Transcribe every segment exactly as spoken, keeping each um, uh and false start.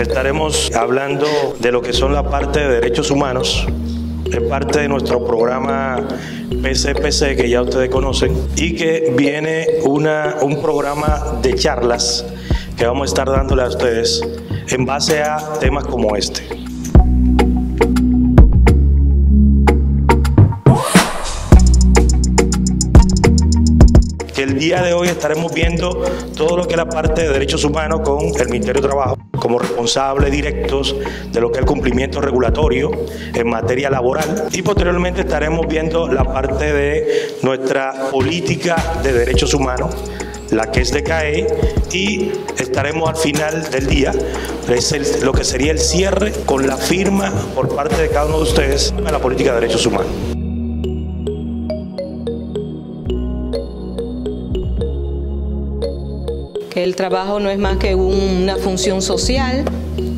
Estaremos hablando de lo que son la parte de derechos humanos, es parte de nuestro programa P C P C que ya ustedes conocen, y que viene una, un programa de charlas que vamos a estar dándole a ustedes en base a temas como este. Que el día de hoy estaremos viendo todo lo que es la parte de derechos humanos con el Ministerio de Trabajo, como responsables directos de lo que es el cumplimiento regulatorio en materia laboral, y posteriormente estaremos viendo la parte de nuestra política de derechos humanos, la que es de C A E I, y estaremos al final del día, es el, lo que sería el cierre con la firma por parte de cada uno de ustedes de la política de derechos humanos. El trabajo no es más que una función social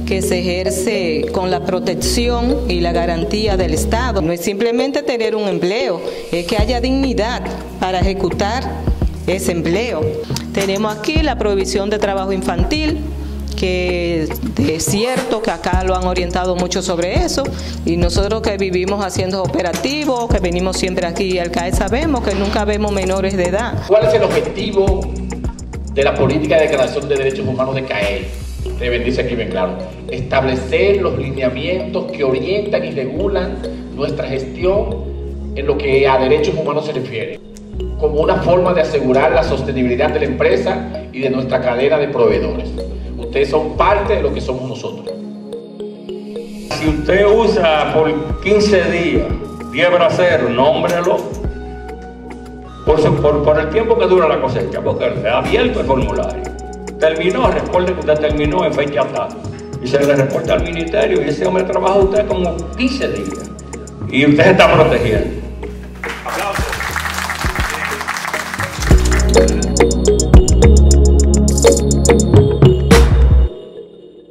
que se ejerce con la protección y la garantía del Estado. No es simplemente tener un empleo, es que haya dignidad para ejecutar ese empleo. Tenemos aquí la prohibición de trabajo infantil, que es cierto que acá lo han orientado mucho sobre eso, y nosotros que vivimos haciendo operativos, que venimos siempre aquí al C A E I, sabemos que nunca vemos menores de edad. ¿Cuál es el objetivo de la política de declaración de derechos humanos de C A E I? Deben decirse aquí bien claro: establecer los lineamientos que orientan y regulan nuestra gestión en lo que a derechos humanos se refiere, como una forma de asegurar la sostenibilidad de la empresa y de nuestra cadena de proveedores. Ustedes son parte de lo que somos nosotros. Si usted usa por quince días diez braceros, nómbrelo Por, su, por, por el tiempo que dura la cosecha, porque ha abierto el formulario. Terminó, recuerde que usted terminó en fecha tal, y se le reporta al ministerio, y ese hombre trabaja usted como quince días, y usted se está protegiendo. Aplausos.